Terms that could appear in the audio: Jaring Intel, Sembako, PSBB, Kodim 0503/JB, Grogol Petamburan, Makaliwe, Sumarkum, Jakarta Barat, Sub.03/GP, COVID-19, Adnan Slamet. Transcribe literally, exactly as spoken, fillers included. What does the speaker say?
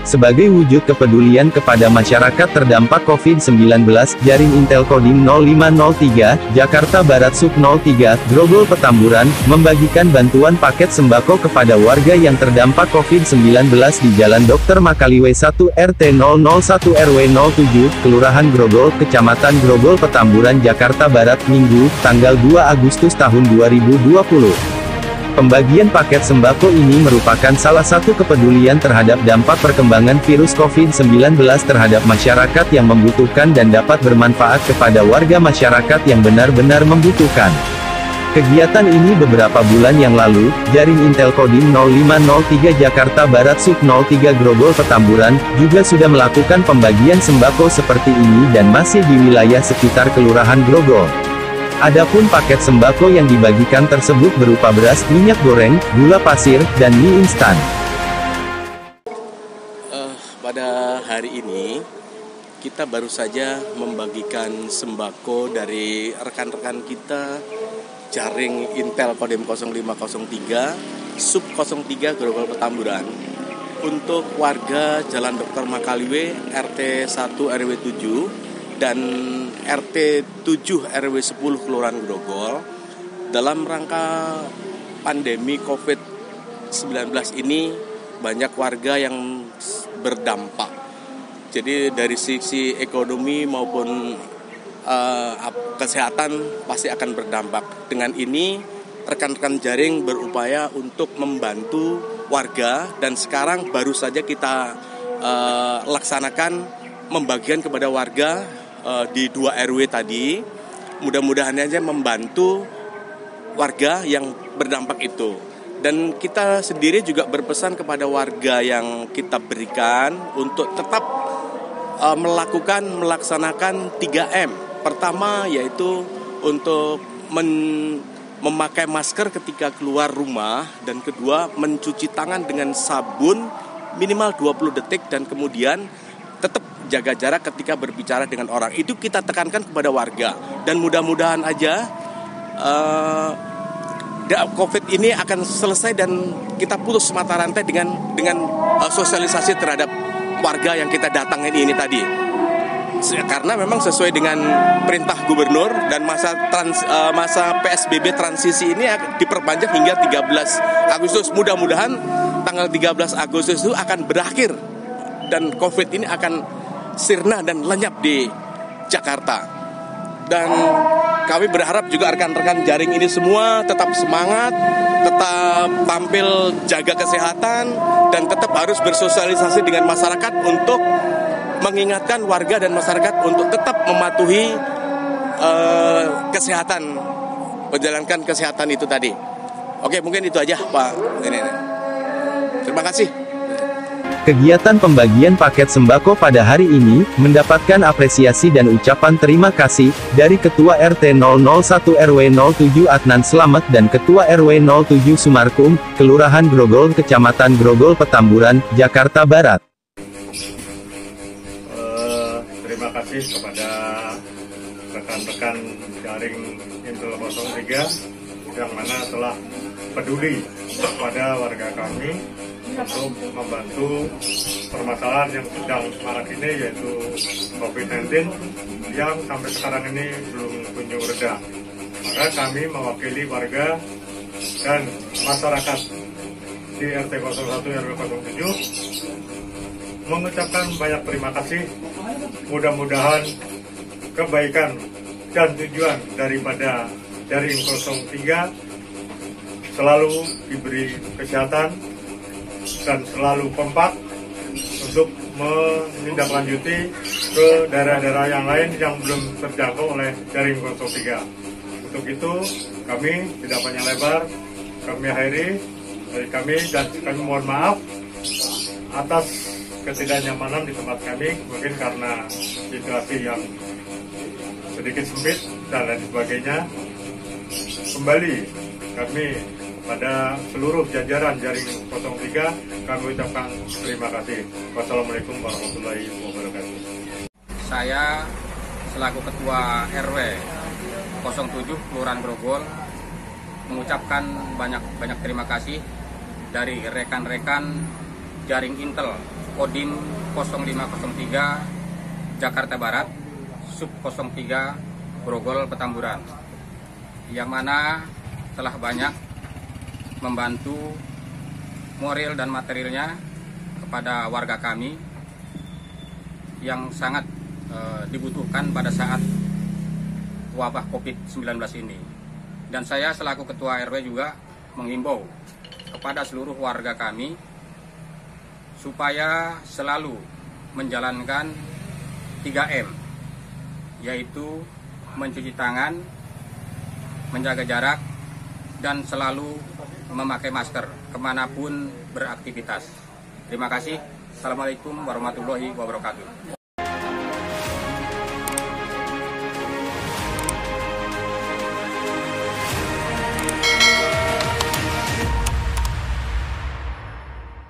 Sebagai wujud kepedulian kepada masyarakat terdampak COVID sembilan belas, Jaring Intel Kodim nol lima nol tiga, Jakarta Barat Sub nol tiga, Grogol Petamburan, membagikan bantuan paket sembako kepada warga yang terdampak COVID sembilan belas di Jalan Dokter Makaliwe satu R T nol nol satu R W nol tujuh, Kelurahan Grogol, Kecamatan Grogol Petamburan, Jakarta Barat, Minggu, tanggal dua Agustus tahun dua ribu dua puluh. Pembagian paket sembako ini merupakan salah satu kepedulian terhadap dampak perkembangan virus COVID sembilan belas terhadap masyarakat yang membutuhkan dan dapat bermanfaat kepada warga masyarakat yang benar-benar membutuhkan. Kegiatan ini beberapa bulan yang lalu, Jaring Intel Kodim nol lima nol tiga Jakarta Barat Sub nol tiga Grogol Petamburan, juga sudah melakukan pembagian sembako seperti ini dan masih di wilayah sekitar Kelurahan Grogol. Adapun paket sembako yang dibagikan tersebut berupa beras, minyak goreng, gula pasir, dan mie instan. Uh, pada hari ini, kita baru saja membagikan sembako dari rekan-rekan kita, Jaring Intel Kodim nol lima nol tiga, Sub nol tiga Grogol Petamburan, untuk warga Jalan Dokter Makaliwe, R T satu R W tujuh, dan R T tujuh R W sepuluh Kelurahan Grogol. Dalam rangka pandemi COVID sembilan belas ini banyak warga yang berdampak. Jadi dari sisi ekonomi maupun uh, kesehatan pasti akan berdampak. Dengan ini rekan-rekan Jaring berupaya untuk membantu warga dan sekarang baru saja kita uh, laksanakan pembagian kepada warga di dua R W tadi, mudah-mudahan aja membantu warga yang berdampak itu. Dan kita sendiri juga berpesan kepada warga yang kita berikan untuk tetap uh, melakukan melaksanakan tiga M. Pertama yaitu untuk men- memakai masker ketika keluar rumah, dan kedua mencuci tangan dengan sabun minimal dua puluh detik, dan kemudian tetap jaga jarak ketika berbicara dengan orang. Itu kita tekankan kepada warga. Dan mudah-mudahan aja uh, COVID ini akan selesai dan kita putus mata rantai dengan dengan uh, sosialisasi terhadap warga yang kita datangin ini tadi. Karena memang sesuai dengan perintah gubernur dan masa trans, uh, masa P S B B transisi ini diperpanjang hingga tiga belas Agustus. Mudah-mudahan tanggal tiga belas Agustus itu akan berakhir dan COVID ini akan sirna dan lenyap di Jakarta. Dan kami berharap juga rekan-rekan Jaring ini semua tetap semangat, tetap tampil jaga kesehatan, dan tetap harus bersosialisasi dengan masyarakat untuk mengingatkan warga dan masyarakat untuk tetap mematuhi eh, kesehatan, menjalankan kesehatan itu tadi. Oke, mungkin itu aja Pak. Ini, ini. Terima kasih. Kegiatan pembagian paket sembako pada hari ini mendapatkan apresiasi dan ucapan terima kasih dari Ketua R T nol nol satu R W nol tujuh Adnan Slamet dan Ketua R W nol tujuh Sumarkum, Kelurahan Grogol, Kecamatan Grogol Petamburan, Jakarta Barat. Uh, terima kasih kepada rekan-rekan Jaring Intel nol tiga yang mana telah peduli kepada warga kami untuk membantu permasalahan yang sedang marak ini, yaitu COVID sembilan belas yang sampai sekarang ini belum kunjung reda. Maka kami mewakili warga dan masyarakat di R T nol satu R W nol tujuh mengucapkan banyak terima kasih. Mudah-mudahan kebaikan dan tujuan daripada Jaring nol tiga selalu diberi kesehatan dan selalu kompak untuk menindaklanjuti ke daerah-daerah yang lain yang belum terjangkau oleh Jaring nol tiga. Untuk itu kami tidak panjang lebar, kami akhiri dari kami dan kami mohon maaf atas ketidaknyamanan di tempat kami, mungkin karena situasi yang sedikit sempit dan lain sebagainya. Kembali kami pada seluruh jajaran Jaring nol tiga, kami ucapkan terima kasih. Wassalamualaikum warahmatullahi wabarakatuh. Saya selaku Ketua R W nol tujuh Kelurahan Grogol mengucapkan banyak-banyak terima kasih dari rekan-rekan Jaring Intel Kodim nol lima nol tiga Jakarta Barat, Sub nol tiga Grogol Petamburan, yang mana telah banyak membantu moral dan materialnya kepada warga kami yang sangat e, dibutuhkan pada saat wabah COVID sembilan belas ini. Dan saya selaku Ketua R W juga menghimbau kepada seluruh warga kami supaya selalu menjalankan tiga M, yaitu mencuci tangan, menjaga jarak, dan selalu memakai masker kemanapun beraktivitas. Terima kasih. Assalamualaikum warahmatullahi wabarakatuh.